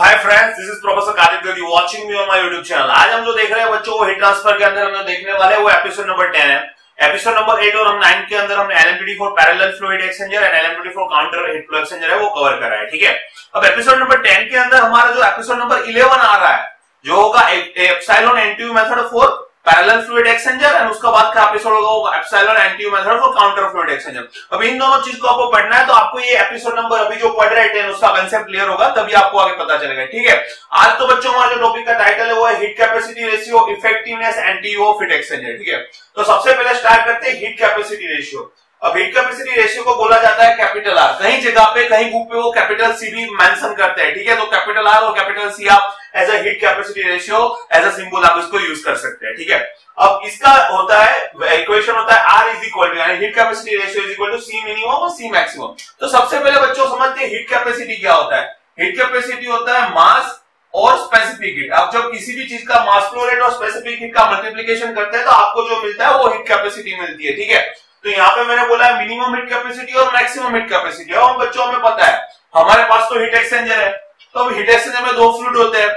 Hi friends, this is professor Kajidev, you watching me on my YouTube channel. आज हम जो देख रहे हैं बच्चों, वो हीट ट्रांसफर के अंदर हम देखने वाले हैं वो एपिसोड नंबर 10 है। एपिसोड नंबर 8 और हम 9 के अंदर हमने LMTD for parallel flow heat exchanger and LMTD for counter heat flow exchanger है वो कवर करा है, ठीक है। अब एपिसोड नंबर 10 के अंदर हमारा जो एपिसोड नंबर 11 आ रहा है, जो होगा epsilon NTU method for parallel fluid exchanger and उसका बाद का एपिसोड होगा epsilon NTU method for counter fluid exchanger. अब इन दोनों चीज को आपको पढ़ना है, तो आपको ये एपिसोड नंबर अभी जो पढ़ रहे थे उसका कंसेप्ट क्लियर होगा, तभी आपको आगे पता चलेगा, ठीक है। आज तो बच्चों हमारा जो टॉपिक का टाइटल है वो है heat capacity ratio effectiveness NTU of heat exchanger, ठीक है। तो सबसे पहले स्टार्ट करते हैं हीट कैपेसिटी रेशियो। अब हीट कैपेसिटी रेशियो को बोला जाता है कैपिटल R। कहीं जगह पे, कहीं बुक पे वो कैपिटल C भी मेंशन करते हैं, ठीक है। तो कैपिटल R और कैपिटल C आप as a heat capacity ratio as a symbol आप इसको यूज कर सकते हैं, ठीक है। अब इसका होता है इक्वेशन, होता है R इज इक्वल टू, यानी heat capacity ratio is equal to C minimum और C मैक्सिमम। तो सबसे पहले बच्चों समझते हैं हीट कैपेसिटी क्या होता है। हीट कैपेसिटी होता है मास और स्पेसिफिक हीट। आप जब किसी भी चीज का मास फ्लो रेट और स्पेसिफिक हीट का मल्टीप्लिकेशन करते हैं तो आपको जो मिलता है वो हीट कैपेसिटी मिलती है, ठीक है। तो यहाँ पे मैंने बोला है मिनिमम हीट कैपेसिटी और मैक्सिमम हीट कैपेसिटी। और बच्चों हमें पता है हमारे पास तो हीट एक्सचेंजर है, तो अब हीट एक्सचेंजर में दो फ्लूइड होते हैं,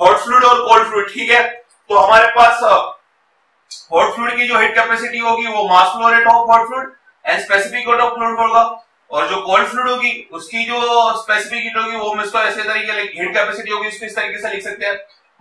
हॉट फ्लूइड और कोल्ड फ्लूइड, ठीक है। तो हमारे पास हॉट फ्लूइड की जो हीट कैपेसिटी होगी वो mass flow rate of hot fluid and specific rate of fluid होगा, और जो कोल्ड फ्लूइड होगी उसकी जो स्पेसिफिक हीट होगी वो हम इसको ऐसे तरीके हीट कैपेसिटी होगी इसको इस तरीके से लिख सकते हैं,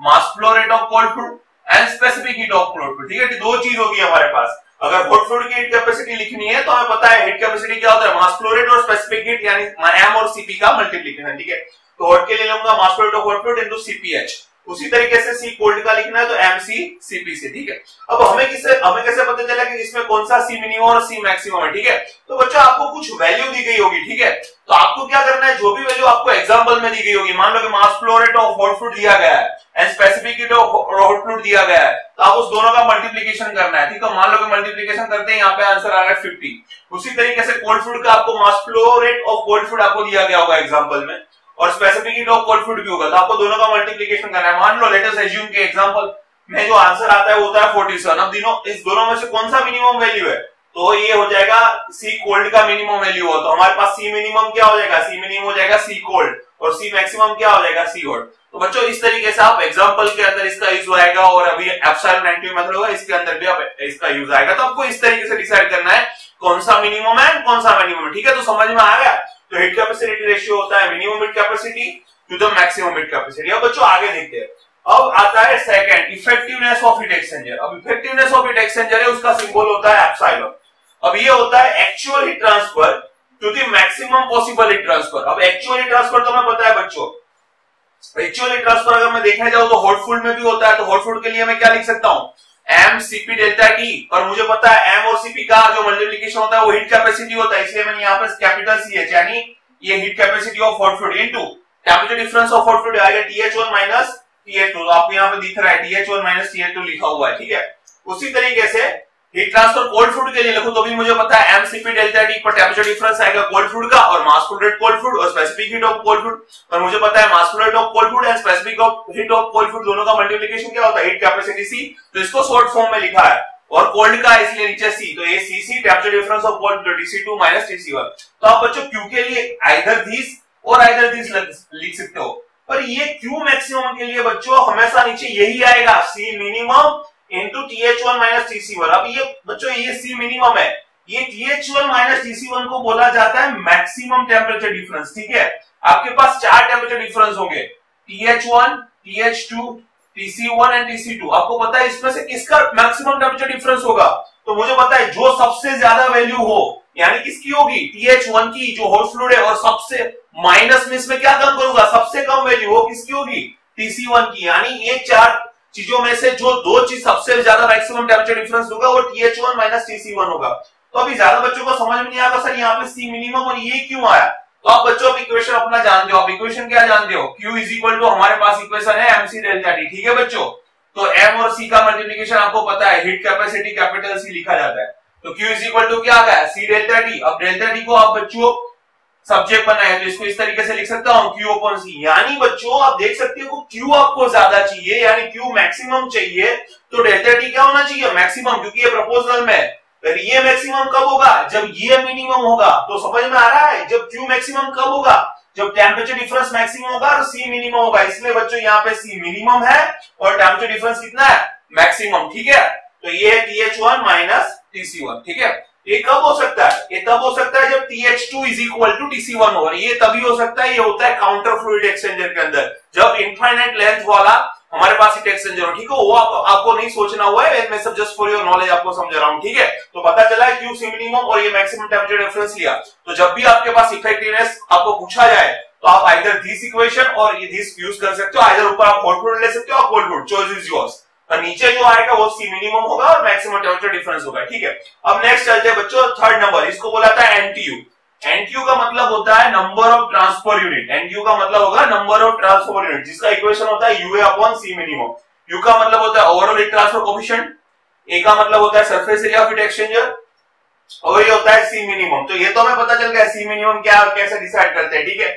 mass flow rate of cold fluid and specific heat of cold fluid, ठीक है। दो चीज होगी हमारे पास। अगर हॉट फ्लूइड की हीट कैपेसिटी लिखनी है तो हमें पता है हीट कैपेसिटी क्या होता है, मास फ्लो रेट और स्पेसिफिक हीट यानी m और cp का मल्टीप्लिकेशन, ठीक है। तो हॉट के लिए लूंगा mass flow rate of hot fluid into cph, उसी तरीके से c कोल्ड का लिखना है तो mc cpc, ठीक है। अब हमें कैसे पता चला कि इसमें कौन सा c मिनिमम और c मैक्सिमम है, ठीक है। तो बच्चों आपको कुछ वैल्यू दी गई होगी, ठीक है। तो आपको क्या करना है, जो भी वैल्यू आपको एग्जांपल में दी गई होगी, मान लो कि mass flow rate of hot fluid दिया गया है and specific heat of hot fluid दिया गया है, तो आप उस दोनों का मल्टीप्लिकेशन करना है, ठीक है। मान लो कि मल्टीप्लिकेशन करते हैं, यहाँ पे आंसर आ रहा है 50। उसी तरीके से कोल्ड फ्लूइड का आपको mass flow rate of cold fluid आपको दिया गया होगा एग्जांपल में, और specific heat of cold fluid भी होगा, तो आपको दोनों का मल्टीप्लिकेशन करना है। मान लो लेट अस अज्यूम के एग्जांपल में जो आंसर आता है वो होता है 47। अब इस दोनों में से कौन सा मिनिमम वैल्यू है, तो ये हो जाएगा सी कोल्ड का मिनिमम वैल्यू हो, तो हमारे पास सी मिनिमम क्या हो जाएगा, सी मिनिमम हो जाएगा सी कोल्ड, और सी मैक्सिमम क्या हो जाएगा सी हॉट। तो बच्चों इस तरीके से आप एग्जांपल के अंदर इसका यूज आएगा, और अभी एप्सिलॉन-NTU मेथड होगा इसके अंदर भी आप इसका यूज आएगा। तो आपको इस तरीके से डिसाइड करना है कौन सा मिनिमम है कौन सा मिनिमम, ठीक है। तो समझ में आ गया। तो हीट कैपेसिटी रेशियो होता है minimum heat capacity to the maximum heat capacity. अब बच्चों आगे देखते हैं। अब आता है second, effectiveness of heat exchanger. अब इफेक्टिवनेस ऑफ हीट एक्सचेंजर है, उसका सिंबल होता है एप्सिलॉन। अब ये होता है actual heat transfer to the maximum possible heat transfer. अब एक्चुअल हीट ट्रांसफर तो हमें पता है बच्चों, एक्चुअल हीट ट्रांसफर अगर मैं देखने जाऊं तो हॉट फ्लूइड में भी होता है, तो हॉट फ्लूइड के लिए मैं क्या लिख सकता हूं, m cp डेल्टा t, और मुझे पता है m और cp का जो मल्टीप्लिकेशन होता है वो हीट कैपेसिटी होता है, इसलिए मैंने यहां पर कैपिटल ch यानी ये heat capacity of hot fluid into capital difference of hot fluid आएगा th1 minus th2, तो आपको यहां पे दिख रहा है th1 minus th2 लिखा हुआ है, ठीक है। उसी तरीके से हीट ट्रांसफर कोल्ड फ्लूइड के लिए लिखो तो भी मुझे पता है m cp डेल्टा t पर टेंपरेचर डिफरेंस आएगा कोल्ड फ्लूइड का और mass flow rate cold fluid और specific heat of cold fluid, और मुझे पता है mass flow rate of cold fluid and specific heat of cold fluid दोनों का मल्टीप्लिकेशन क्या होता है हीट कैपेसिटी c, तो इसको शॉर्ट फॉर्म में लिखा है, और कोल्ड का इसलिए नीचे c, तो ये cc temperature difference of cold fluid dc2 - dc1। तो आप बच्चों q के लिए आइदर दिस और आइदर दिस लिख सकते हो, पर ये q मैक्सिमम के लिए बच्चों हमेशा नीचे यही आएगा c minimum into th1 minus tc1। अब ये बच्चों ये c मिनिमम है, ये th1 माइनस tc1 को बोला जाता है मैक्सिमम टेम्परेचर डिफरेंस, ठीक है। आपके पास चार टेम्परेचर डिफरेंस होंगे th1 th2 tc1 and tc2। आपको पता है इसमें से किसका मैक्सिमम टेम्परेचर डिफरेंस होगा, तो मुझे पता है जो सबसे ज्यादा वैल्यू हो यानी किसकी होगी th1 की जो हॉट फ्लूइड है, और सबसे माइनस में इसमें क्या कम करूंगा, सबसे कम वैल्यू वो किसकी होगी tc1 की, यानी ये चार चीजों में से जो दो चीज सबसे ज्यादा मैक्सिमम टेम्परेचर डिफरेंस होगा वो th1 माइनस tc1 होगा। तो अभी ज्यादा बच्चों को समझ में नहीं आएगा सर यहाँ पे c मिनिमम और ये क्यों आया, तो आप बच्चों अब इक्वेशन अपना जानते हो। आप इक्वेशन क्या जानते हो, q इज इक्वल टू हमारे पास इक्वेशन है mc डेल्टा t, ठीक है बच्चों। तो m और c का मल्टीप्लिकेशन आपको पता है हीट कैपेसिटी कैपिटल c लिखा जाता है, तो q इज इक्वल टू क्या आ गया c डेल्टा t। अब डेल्टा t को आप बच्चों सब्जेक्ट बनाया तो इसको इस तरीके से लिख सकता हूं q अपॉन c, यानी बच्चों आप देख सकते हो q आपको ज्यादा चाहिए यानी q मैक्सिमम चाहिए, तो डेल्टा t क्या होना चाहिए मैक्सिमम, क्योंकि ये प्रपोजनल में है। पर ये मैक्सिमम कब होगा जब ये मिनिमम होगा, तो समझ में आ रहा है, जब q मैक्सिमम कब होगा जब टेम्परेचर डिफरेंस मैक्सिमम होगा तो सी मिनिमम होगा, इसलिए बच्चों यहाँ पे सी मिनिमम है और टेम्परेचर डिफरेंस कितना है मैक्सिमम, ठीक है। तो ये TH1 माइनस TC1, ठीक है। ये कब हो सकता है? ये तब हो सकता है जब TH2 is equal to TC1 हो, ये तभी हो सकता है। ये होता है काउंटर फ्लूइड एक्सचेंजर के अंदर, जब इनफाइनाइट लेंथ वाला हमारे पास हीट एक्सचेंजर हो, ठीक है। वो आपको नहीं सोचना हुआ है, मैं सब जस्ट फॉर योर नॉलेज आपको समझा रहा हूं, ठीक है। तो पता चला क्यू सी मिनिमम और ये मैक्सिमम टेम्परेचर डिफरेंस लिया। तो जब भी आपके पास इफेक्टिवनेस आपको पूछा जाए तो आप आइदर दिस इक्वेशन और ये दिस यूज कर सकते हो, आइदर ऊपर आप हॉट फ्लूइड ले सकते हो, आप cold fluid, choice is yours. और नीचे जो आएगा वो सी मिनिमम होगा और मैक्सिमम टेम्परेचर डिफरेंस होगा, ठीक है। अब नेक्स्ट चलते हैं बच्चों थर्ड नंबर, इसको बोला था एनटीयू। एनटीयू का मतलब होता है number of transfer unit. NTU का मतलब होगा नंबर ऑफ ट्रांसफर यूनिट, जिसका इक्वेशन होता है UA upon C minimum. U का मतलब होता है overall heat transfer coefficient, A का मतलब होता है surface area of heat exchanger, और ये होता है सी मिनिमम। तो ये तो हमें पता चल गया सी मिनिमम क्या और कैसे डिसाइड करते हैं, ठीक है।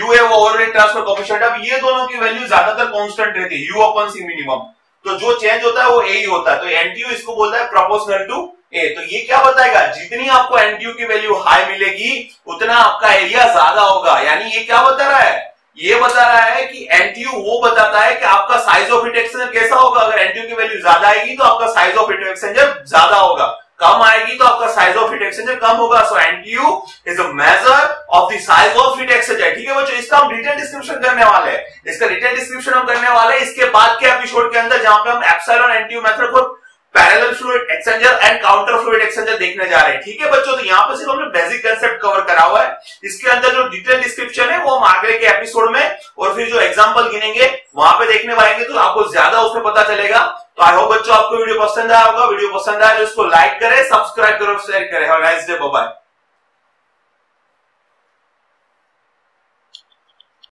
यू है वो ओवरऑल हीट ट्रांसफर कोएफिशिएंट। अब ये दोनों की वैल्यू ज्यादातर कॉन्स्टेंट रहती है, यू अपॉन सी मिनिमम, तो जो चेंज होता है वो ए ही होता है। तो एनटीयू इसको बोलता है प्रोपोर्शनल टू ए। तो ये क्या बताएगा, जितनी आपको एनटीयू की वैल्यू हाई मिलेगी उतना आपका एरिया ज्यादा होगा। यानी ये क्या बता रहा है, ये बता रहा है कि एनटीयू वो बताता है कि आपका साइज ऑफ हीट एक्सचेंजर कैसा होगा। अगर एनटीयू की वैल्यू ज्यादा आएगी तो आपका साइज ऑफ हीट एक्सचेंजर ज्यादा होगा, कम आएगी तो आपका साइज ऑफ हीट एक्सचेंजर कम होगा। So NTU is a measure of the size of heat exchanger, ठीक है बच्चों। इसका हम डिटेल डिस्क्रिप्शन करने वाले हैं, इसका डिटेल डिस्क्रिप्शन हम करने वाले हैं इसके बाद के एपिसोड के अंदर, जहां पे हम एप्सिलॉन एनटीयू मेथड को parallel fluid exchanger and counter fluid exchanger देखने जा रहे हैं, ठीक है बच्चों। तो यहाँ पे सिर्फ हमने बेसिक कंसेप्ट कवर करा हुआ है, इसके अंदर जो डिटेल डिस्क्रिप्शन है वो हम आगे के एपिसोड में और फिर जो एग्जांपल गिनेंगे वहां पे देखने पाएंगे, तो आपको ज्यादा उसमें पता चलेगा। तो आई होप बच्चों आपको वीडियो पसंद आया होगा, वीडियो पसंद आया तो इसको लाइक करें, सब्सक्राइब करें और शेयर करें। Have a nice day, bye bye.